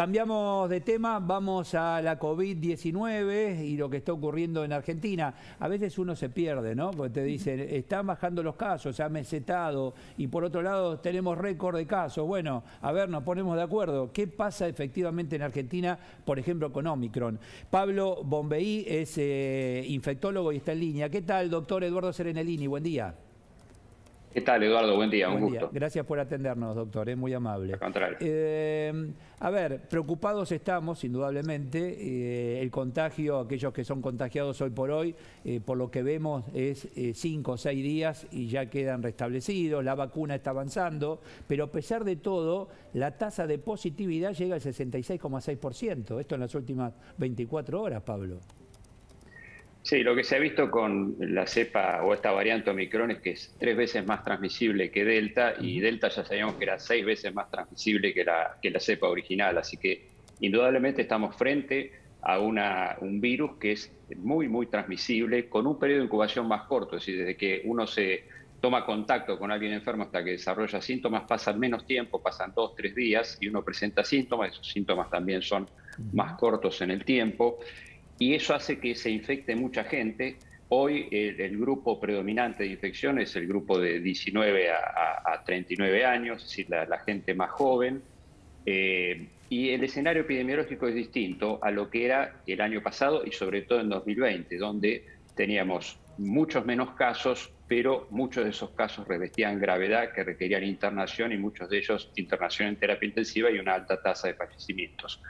Cambiamos de tema, vamos a la COVID-19 y lo que está ocurriendo en Argentina. A veces uno se pierde, ¿no? Porque te dicen, están bajando los casos, se ha mesetado, y por otro lado tenemos récord de casos. Bueno, a ver, nos ponemos de acuerdo. ¿Qué pasa efectivamente en Argentina, por ejemplo, con Omicron? Pablo Bonvehí es infectólogo y está en línea. ¿Qué tal, doctor Eduardo Serenellini? Buen día. ¿Qué tal, Eduardo? Buen día, un gusto. Gracias por atendernos, doctor, es muy amable. Al contrario. A ver, preocupados estamos, indudablemente. El contagio, aquellos que son contagiados hoy por hoy, por lo que vemos es 5 o 6 días y ya quedan restablecidos, la vacuna está avanzando, pero a pesar de todo, la tasa de positividad llega al 66,6%. Esto en las últimas 24 horas, Pablo. Sí, lo que se ha visto con la cepa o esta variante Omicron es que es 3 veces más transmisible que Delta, y Delta ya sabíamos que era 6 veces más transmisible que la cepa original. Así que indudablemente estamos frente a un virus que es muy, muy transmisible, con un periodo de incubación más corto. Es decir, desde que uno se toma contacto con alguien enfermo hasta que desarrolla síntomas, pasan menos tiempo, pasan 2 o 3 días y uno presenta síntomas. Esos síntomas también son más cortos en el tiempo. Y eso hace que se infecte mucha gente. Hoy el grupo predominante de infección es el grupo de 19 a 39 años, es decir, la gente más joven. Y el escenario epidemiológico es distinto a lo que era el año pasado y sobre todo en 2020, donde teníamos muchos menos casos, pero muchos de esos casos revestían gravedad, que requerían internación, y muchos de ellos internación en terapia intensiva y una alta tasa de fallecimientos.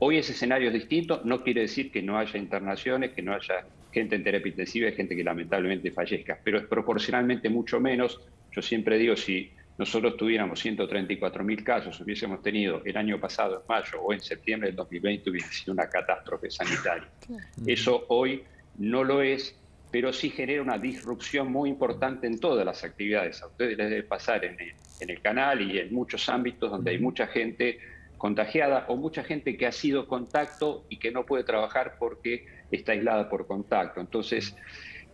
Hoy ese escenario es distinto, no quiere decir que no haya internaciones, que no haya gente en terapia intensiva y gente que lamentablemente fallezca, pero es proporcionalmente mucho menos. Yo siempre digo, si nosotros tuviéramos 134.000 casos, hubiésemos tenido el año pasado, en mayo o en septiembre del 2020, hubiese sido una catástrofe sanitaria. Eso hoy no lo es, pero sí genera una disrupción muy importante en todas las actividades. A ustedes les debe pasar en el canal y en muchos ámbitos donde hay mucha gente contagiada o mucha gente que ha sido contacto y que no puede trabajar porque está aislada por contacto. Entonces,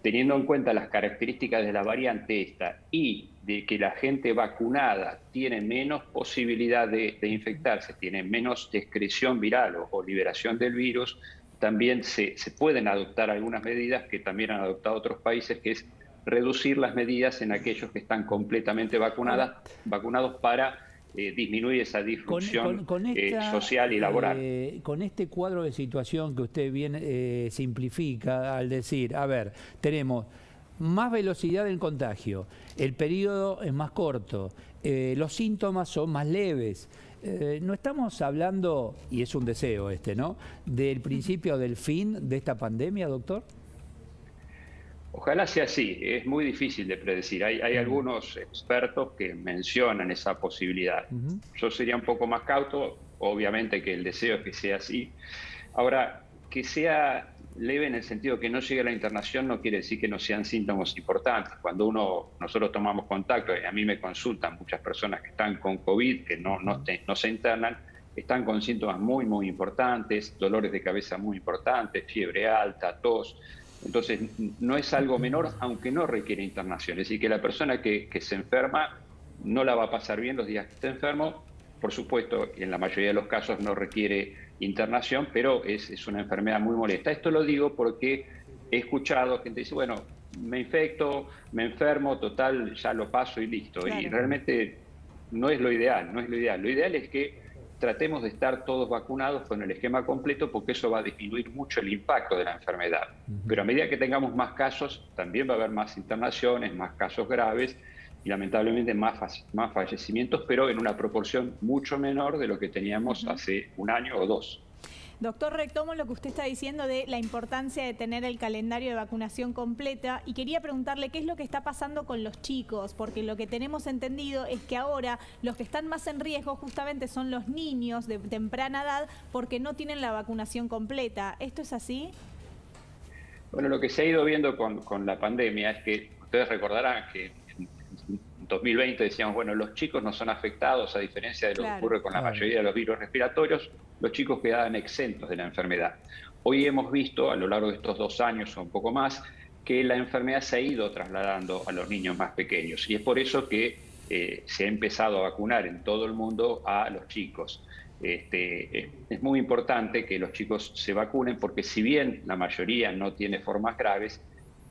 teniendo en cuenta las características de la variante esta y de que la gente vacunada tiene menos posibilidad de infectarse, tiene menos excreción viral o liberación del virus, también se pueden adoptar algunas medidas que también han adoptado otros países, que es reducir las medidas en aquellos que están completamente vacunados para disminuye esa disrupción con esta, social y laboral. Con este cuadro de situación que usted bien simplifica al decir, a ver, tenemos más velocidad del contagio, el periodo es más corto, los síntomas son más leves. No estamos hablando, y es un deseo este, ¿no?, del principio del fin de esta pandemia, doctor. Ojalá sea así, es muy difícil de predecir. Hay algunos expertos que mencionan esa posibilidad. Yo sería un poco más cauto, obviamente que el deseo es que sea así. Ahora, que sea leve en el sentido que no llegue a la internación no quiere decir que no sean síntomas importantes. Cuando nosotros tomamos contacto, a mí me consultan muchas personas que están con COVID, que no se internan, están con síntomas muy, muy importantes, dolores de cabeza muy importantes, fiebre alta, tos. Entonces, no es algo menor, aunque no requiere internación. Es decir, que la persona que se enferma no la va a pasar bien los días que está enfermo. Por supuesto, en la mayoría de los casos no requiere internación, pero es una enfermedad muy molesta. Esto lo digo porque he escuchado gente que dice, bueno, me infecto, me enfermo, total, ya lo paso y listo. Claro. Y realmente no es lo ideal, no es lo ideal. Lo ideal es que tratemos de estar todos vacunados con el esquema completo, porque eso va a disminuir mucho el impacto de la enfermedad. Pero a medida que tengamos más casos, también va a haber más internaciones, más casos graves y lamentablemente más fallecimientos, pero en una proporción mucho menor de lo que teníamos hace un año o 2. Doctor, retomo lo que usted está diciendo de la importancia de tener el calendario de vacunación completa, y quería preguntarle qué es lo que está pasando con los chicos, porque lo que tenemos entendido es que ahora los que están más en riesgo justamente son los niños de temprana edad, porque no tienen la vacunación completa. ¿Esto es así? Bueno, lo que se ha ido viendo con la pandemia es que ustedes recordarán que en 2020 decíamos, bueno, los chicos no son afectados, a diferencia de lo que ocurre con la mayoría de los virus respiratorios, los chicos quedaban exentos de la enfermedad. Hoy hemos visto, a lo largo de estos 2 años o un poco más, que la enfermedad se ha ido trasladando a los niños más pequeños, y es por eso que se ha empezado a vacunar en todo el mundo a los chicos. es muy importante que los chicos se vacunen, porque si bien la mayoría no tiene formas graves,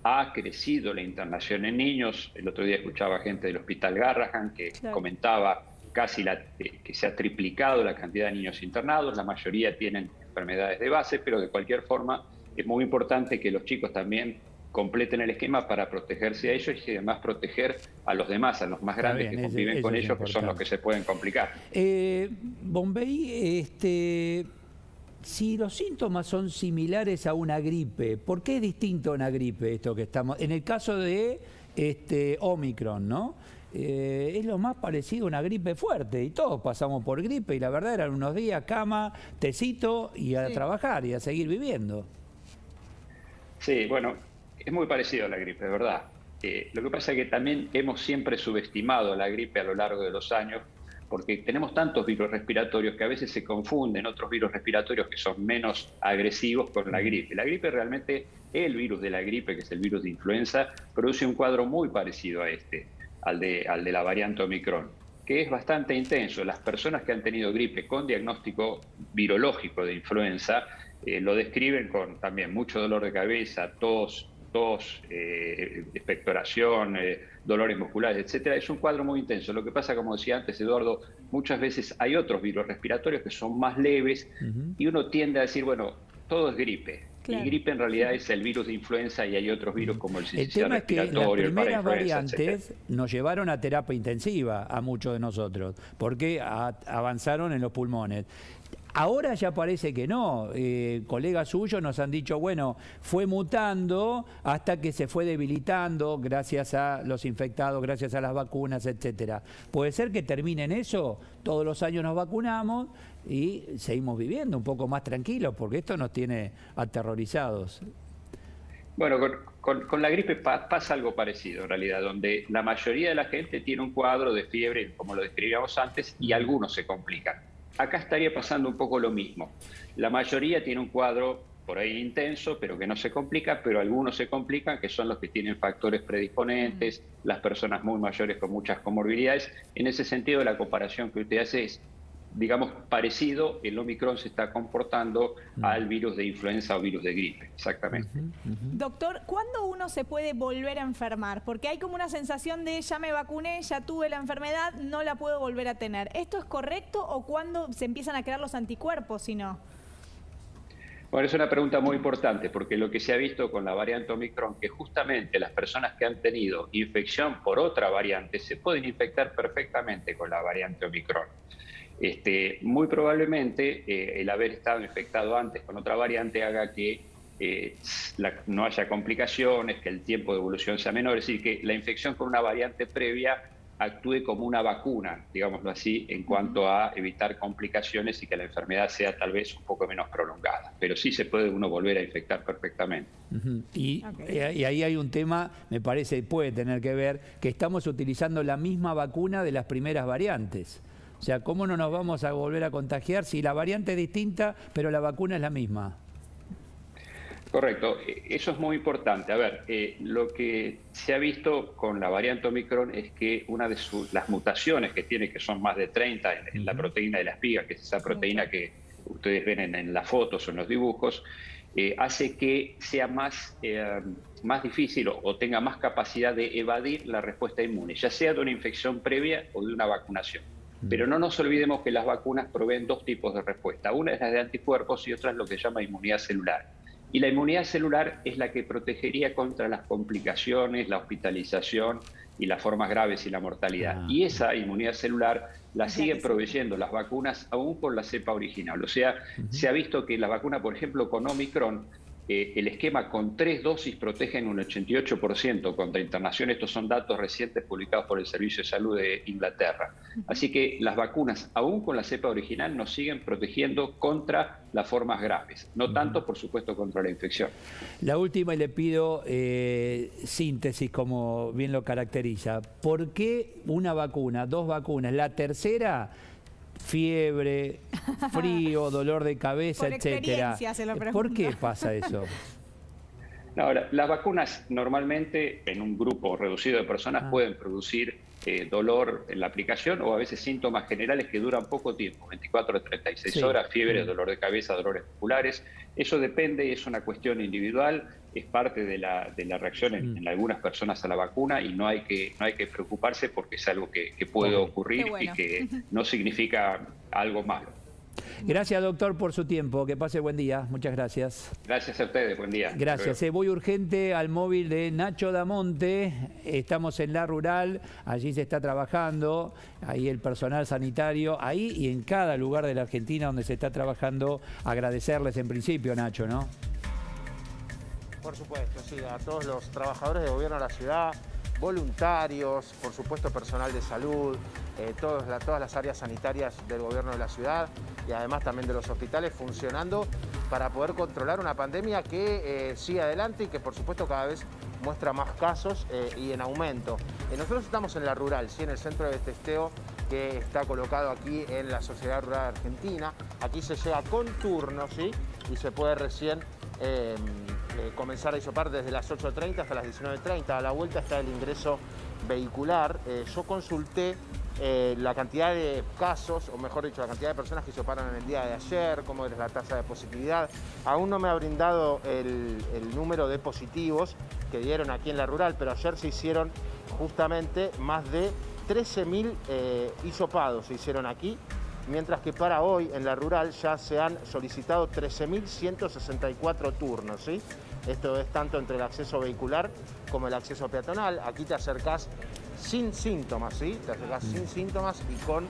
ha crecido la internación en niños. El otro día escuchaba gente del hospital Garrahan que comentaba casi que se ha triplicado la cantidad de niños internados. La mayoría tienen enfermedades de base, pero de cualquier forma es muy importante que los chicos también completen el esquema para protegerse a ellos y además proteger a los demás, a los más grandes que conviven con ellos, que son los que se pueden complicar. Bonvehí, si los síntomas son similares a una gripe, ¿por qué es distinto a una gripe esto que estamos? En el caso de Omicron, ¿no? Es lo más parecido a una gripe fuerte, y todos pasamos por gripe, y la verdad eran unos días, cama, tecito, y a trabajar y a seguir viviendo. Sí, bueno, es muy parecido a la gripe, es verdad. Lo que pasa es que también hemos siempre subestimado la gripe a lo largo de los años, porque tenemos tantos virus respiratorios que a veces se confunden otros virus respiratorios que son menos agresivos con la gripe. La gripe realmente, el virus de la gripe, que es el virus de influenza, produce un cuadro muy parecido a este, al de la variante Omicron, que es bastante intenso. Las personas que han tenido gripe con diagnóstico virológico de influenza lo describen con también mucho dolor de cabeza, tos, expectoración, dolores musculares, etcétera. Es un cuadro muy intenso. Lo que pasa, como decía antes Eduardo, muchas veces hay otros virus respiratorios que son más leves y uno tiende a decir, bueno, todo es gripe. Claro. Y gripe en realidad es el virus de influenza, y hay otros virus como el sincicial respiratorio, el parainfluenza. El tema es que las primeras variantes nos llevaron a terapia intensiva a muchos de nosotros, porque avanzaron en los pulmones. Ahora ya parece que no. Colegas suyos nos han dicho, bueno, fue mutando hasta que se fue debilitando gracias a los infectados, gracias a las vacunas, etcétera. ¿Puede ser que termine en eso? Todos los años nos vacunamos y seguimos viviendo un poco más tranquilos, porque esto nos tiene aterrorizados. Bueno, con la gripe pasa algo parecido en realidad, donde la mayoría de la gente tiene un cuadro de fiebre, como lo describíamos antes, y algunos se complican. Acá estaría pasando un poco lo mismo. La mayoría tiene un cuadro por ahí intenso, pero que no se complica, pero algunos se complican, que son los que tienen factores predisponentes, las personas muy mayores con muchas comorbilidades. En ese sentido, la comparación que usted hace es, digamos, parecido. El Omicron se está comportando al virus de influenza o virus de gripe, exactamente. Doctor, ¿cuándo uno se puede volver a enfermar? Porque hay como una sensación de ya me vacuné, ya tuve la enfermedad, no la puedo volver a tener. ¿Esto es correcto, o cuándo se empiezan a crear los anticuerpos si no? Bueno, es una pregunta muy importante, porque lo que se ha visto con la variante Omicron, que justamente las personas que han tenido infección por otra variante se pueden infectar perfectamente con la variante Omicron. Muy probablemente el haber estado infectado antes con otra variante haga que no haya complicaciones, que el tiempo de evolución sea menor, es decir, que la infección con una variante previa actúe como una vacuna, digámoslo así, en cuanto a evitar complicaciones y que la enfermedad sea tal vez un poco menos prolongada. Pero sí se puede uno volver a infectar perfectamente. Y ahí hay un tema, me parece, puede tener que ver, que estamos utilizando la misma vacuna de las primeras variantes. O sea, ¿cómo no nos vamos a volver a contagiar si la variante es distinta, pero la vacuna es la misma? Correcto. Eso es muy importante. A ver, lo que se ha visto con la variante Omicron es que una de las mutaciones que tiene, que son más de 30 en la proteína de la espiga, que es esa proteína que ustedes ven en las fotos o en los dibujos, hace que sea más difícil o tenga más capacidad de evadir la respuesta inmune, ya sea de una infección previa o de una vacunación. Pero no nos olvidemos que las vacunas proveen dos tipos de respuesta. Una es la de anticuerpos y otra es lo que se llama inmunidad celular. Y la inmunidad celular es la que protegería contra las complicaciones, la hospitalización y las formas graves y la mortalidad. Y esa inmunidad celular la siguen proveyendo las vacunas aún con la cepa original. O sea, se ha visto que la vacuna, por ejemplo, con Omicron, el esquema con 3 dosis protege en un 88% contra internación. Estos son datos recientes publicados por el Servicio de Salud de Inglaterra. Así que las vacunas, aún con la cepa original, nos siguen protegiendo contra las formas graves. No tanto, por supuesto, contra la infección. La última, y le pido síntesis, como bien lo caracteriza. ¿Por qué una vacuna, 2 vacunas, la tercera... fiebre, frío, dolor de cabeza, etcétera? ¿Por qué pasa eso? Ahora, las vacunas normalmente en un grupo reducido de personas pueden producir dolor en la aplicación o a veces síntomas generales que duran poco tiempo, 24 a 36 horas, fiebre, dolor de cabeza, dolores musculares. Eso depende, es una cuestión individual, es parte de la reacción en algunas personas a la vacuna y no hay que preocuparse porque es algo que puede ocurrir y que no significa algo malo. Gracias, doctor, por su tiempo. Que pase buen día. Muchas gracias. Gracias a ustedes. Buen día. Gracias. Voy urgente al móvil de Nacho Damonte. Estamos en La Rural. Allí se está trabajando. Ahí el personal sanitario. Ahí y en cada lugar de la Argentina donde se está trabajando. Agradecerles en principio, Nacho, ¿no? Por supuesto, sí. A todos los trabajadores de gobierno de la ciudad, voluntarios, por supuesto personal de salud, todas las áreas sanitarias del gobierno de la ciudad y además también de los hospitales funcionando para poder controlar una pandemia que sigue adelante y que por supuesto cada vez muestra más casos y en aumento. Nosotros estamos en La Rural, ¿sí? En el centro de testeo que está colocado aquí en la Sociedad Rural Argentina. Aquí se llega con turno, ¿sí? Y se puede recién comenzar a hisopar desde las 8:30 hasta las 19:30. A la vuelta está el ingreso vehicular. Yo consulté la cantidad de casos, o mejor dicho, la cantidad de personas que hisoparon en el día de ayer, cómo es la tasa de positividad. Aún no me ha brindado el número de positivos que dieron aquí en La Rural, pero ayer se hicieron justamente más de 13.000 hisopados se hicieron aquí, mientras que para hoy en La Rural ya se han solicitado 13.164 turnos, ¿sí? Esto es tanto entre el acceso vehicular como el acceso peatonal. Aquí te acercás sin síntomas, ¿sí? Te acercás sin síntomas y con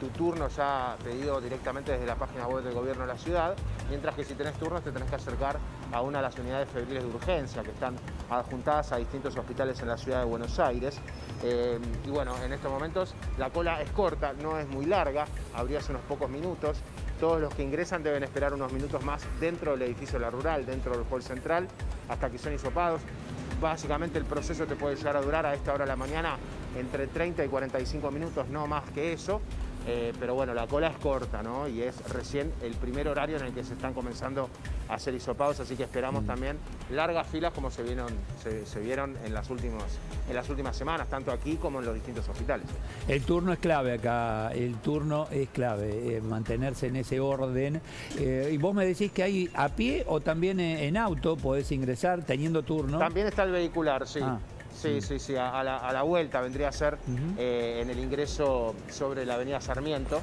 tu turno ya pedido directamente desde la página web del gobierno de la ciudad, mientras que si tenés turnos te tenés que acercar a una de las unidades febriles de urgencia que están adjuntadas a distintos hospitales en la ciudad de Buenos Aires. Y bueno, en estos momentos la cola es corta, no es muy larga, habría hace unos pocos minutos. Todos los que ingresan deben esperar unos minutos más dentro del edificio La Rural, dentro del hall central, hasta que son hisopados. Básicamente el proceso te puede llegar a durar a esta hora de la mañana entre 30 y 45 minutos, no más que eso. Pero bueno, la cola es corta, ¿no? Y es recién el primer horario en el que se están comenzando a hacer hisopados, así que esperamos también largas filas como se vieron en las últimas semanas, tanto aquí como en los distintos hospitales. El turno es clave acá, el turno es clave, mantenerse en ese orden. Y vos me decís que hay a pie o también en auto podés ingresar teniendo turno. También está el vehicular, sí. Ah. Sí, a la vuelta vendría a ser en el ingreso sobre la avenida Sarmiento,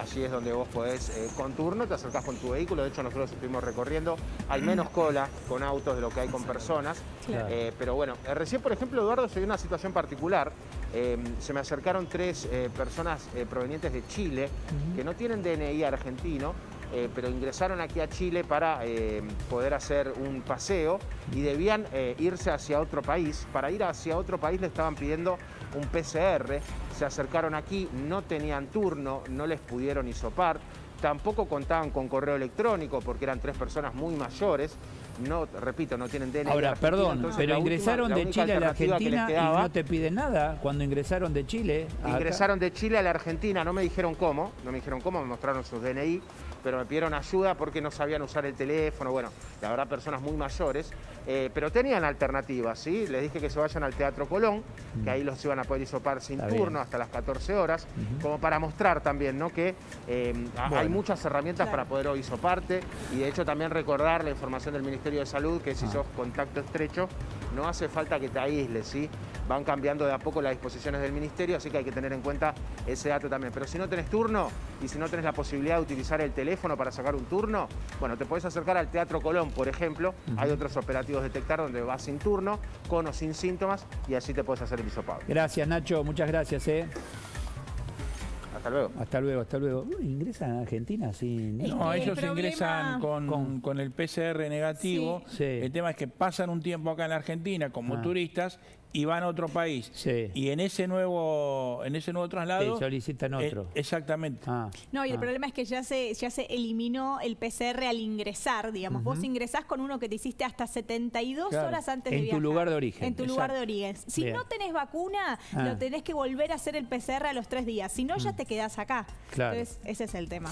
allí es donde vos podés con turno, te acercás con tu vehículo. De hecho nosotros estuvimos recorriendo, hay menos cola con autos de lo que hay con personas, pero bueno, recién por ejemplo Eduardo se dio una situación particular, se me acercaron tres personas provenientes de Chile que no tienen DNI argentino, pero ingresaron aquí a Chile para poder hacer un paseo y debían irse hacia otro país. Para ir hacia otro país le estaban pidiendo un PCR, se acercaron aquí, no tenían turno, no les pudieron hisopar, tampoco contaban con correo electrónico porque eran tres personas muy mayores. No, repito, no tienen DNI. Ahora, perdón, entonces, pero ingresaron de Chile a la Argentina y no te piden nada cuando ingresaron de Chile. Ingresaron de Chile a la Argentina, no me dijeron cómo, me mostraron sus DNI, pero me pidieron ayuda porque no sabían usar el teléfono. Bueno, la verdad, personas muy mayores, pero tenían alternativas, ¿sí? Les dije que se vayan al Teatro Colón, que ahí los iban a poder hisopar sin turno hasta las 14 horas, como para mostrar también, ¿no? Que hay muchas herramientas para poder hoy hisoparte y de hecho también recordar la información del Ministerio de Salud, que si sos contacto estrecho no hace falta que te aísles, ¿sí? Van cambiando de a poco las disposiciones del Ministerio, así que hay que tener en cuenta ese dato también. Pero si no tenés turno y si no tenés la posibilidad de utilizar el teléfono para sacar un turno, bueno, te podés acercar al Teatro Colón, por ejemplo. Hay otros operativos Detectar donde vas sin turno, con o sin síntomas, y así te podés hacer el hisopado. Gracias, Nacho, muchas gracias, Hasta luego. Hasta luego. ¿Ingresan a Argentina sin...? No, ellos ingresan con el PCR negativo. Sí. El tema es que pasan un tiempo acá en la Argentina como turistas y van a otro país. Sí. Y en ese nuevo traslado... Te solicitan otro. Exactamente. No, y el problema es que ya se eliminó el PCR al ingresar, digamos. Vos ingresás con uno que te hiciste hasta 72 horas antes de viajar. En tu lugar de origen. En tu lugar de origen. Si no tenés vacuna, lo tenés que volver a hacer el PCR a los 3 días. Si no, ya te quedás acá. Claro. Entonces, ese es el tema.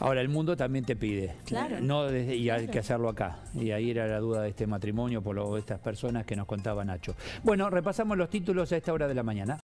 Ahora, el mundo también te pide. Claro. Hay que hacerlo acá. Y ahí era la duda de este matrimonio por estas personas que nos contaba Nacho. Bueno, repasamos los títulos a esta hora de la mañana.